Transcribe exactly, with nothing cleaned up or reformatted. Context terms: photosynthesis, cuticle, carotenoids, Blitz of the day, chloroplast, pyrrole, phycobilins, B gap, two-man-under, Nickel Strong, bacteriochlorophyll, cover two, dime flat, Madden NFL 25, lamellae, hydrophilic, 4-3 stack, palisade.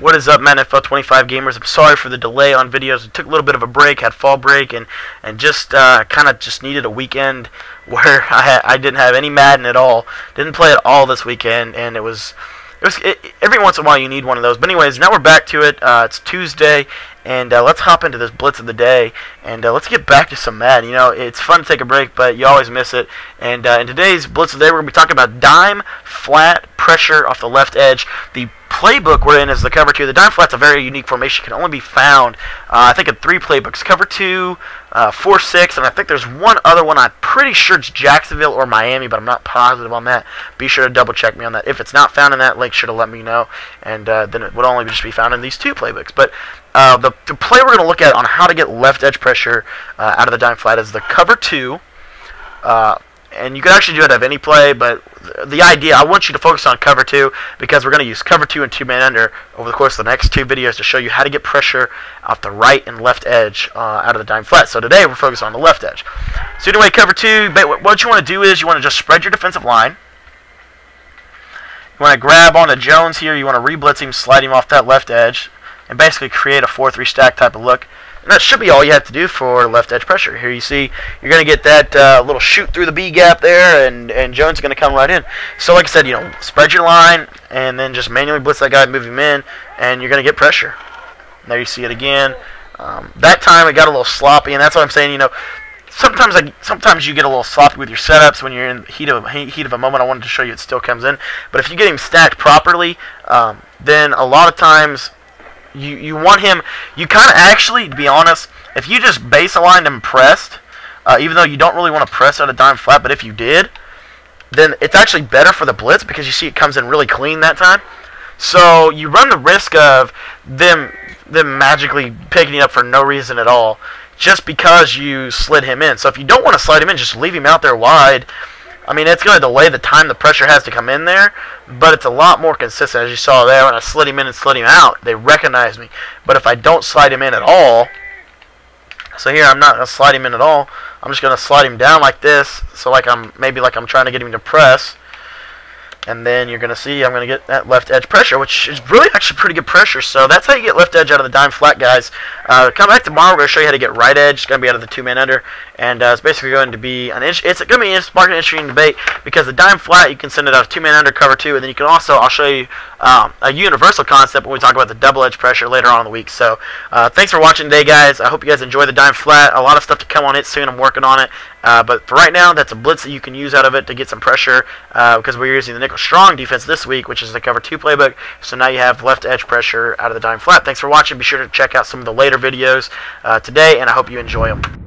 What is up, Madden N F L twenty-five gamers? I'm sorry for the delay on videos. I took a little bit of a break, had fall break, and and just uh, kind of just needed a weekend where I ha I didn't have any Madden at all. Didn't play at all this weekend, and it was it was it, every once in a while you need one of those. But anyways, now we're back to it. Uh, it's Tuesday, and uh, let's hop into this blitz of the day, and uh, let's get back to some Madden. You know, it's fun to take a break, but you always miss it. And uh, in today's blitz of the day, we're gonna be talking about dime flat pressure off the left edge. The playbook we're in is the cover two. The dime flat's a very unique formation. Can only be found, uh, I think, in three playbooks: cover two, uh, four six, and I think there's one other one. I'm pretty sure it's Jacksonville or Miami, but I'm not positive on that. Be sure to double check me on that. If it's not found in that link, sure to let me know, and uh, then it would only just be found in these two playbooks. But uh, the, the play we're going to look at on how to get left edge pressure uh, out of the dime flat is the cover two. Uh, And you can actually do it of any play, but the idea, I want you to focus on cover two, because we're going to use cover two and two-man-under over the course of the next two videos to show you how to get pressure off the right and left edge uh, out of the dime flat. So today we're focused on the left edge. So anyway, cover two, what you want to do is you want to just spread your defensive line. You want to grab onto Jones here. You want to re-blitz him, slide him off that left edge, and basically create a four three stack type of look. And that should be all you have to do for left edge pressure. Here you see you're going to get that uh, little shoot through the B gap there, and, and Jones is going to come right in. So like I said, you know, spread your line and then just manually blitz that guy, move him in, and you're going to get pressure. And there you see it again. Um, that time it got a little sloppy, and that's what I'm saying, you know, sometimes like, sometimes you get a little sloppy with your setups when you're in the heat of, heat of a moment. I wanted to show you it still comes in. But if you get him stacked properly, um, then a lot of times... You, you want him, you kind of actually, to be honest, if you just base aligned him pressed, uh, even though you don't really want to press out a dime flat, but if you did, then it's actually better for the blitz, because you see it comes in really clean that time. So you run the risk of them, them magically picking it up for no reason at all, just because you slid him in. So if you don't want to slide him in, just leave him out there wide. I mean, it's going to delay the time the pressure has to come in there, but it's a lot more consistent. As you saw there, when I slid him in and slid him out, they recognize me. But if I don't slide him in at all, so here I'm not going to slide him in at all. I'm just going to slide him down like this, so like I'm maybe like I'm trying to get him to press. And then you're going to see I'm going to get that left edge pressure, which is really actually pretty good pressure. So that's how you get left edge out of the dime flat, guys. Uh, come back tomorrow. We're going to show you how to get right edge. It's going to be out of the two-man-under. And uh, it's basically going to be an inch. It's going to be a spark an interesting debate, because the dime flat, you can send it out of two-man-under, cover two. And then you can also, I'll show you um, a universal concept when we talk about the double edge pressure later on in the week. So uh, thanks for watching today, guys. I hope you guys enjoy the dime flat. A lot of stuff to come on it soon. I'm working on it. Uh, but for right now, that's a blitz that you can use out of it to get some pressure, uh, because we're using the Nickel Strong defense this week, which is the cover two playbook. So now you have left edge pressure out of the dime flat. Thanks for watching. Be sure to check out some of the later videos uh, today, and I hope you enjoy them.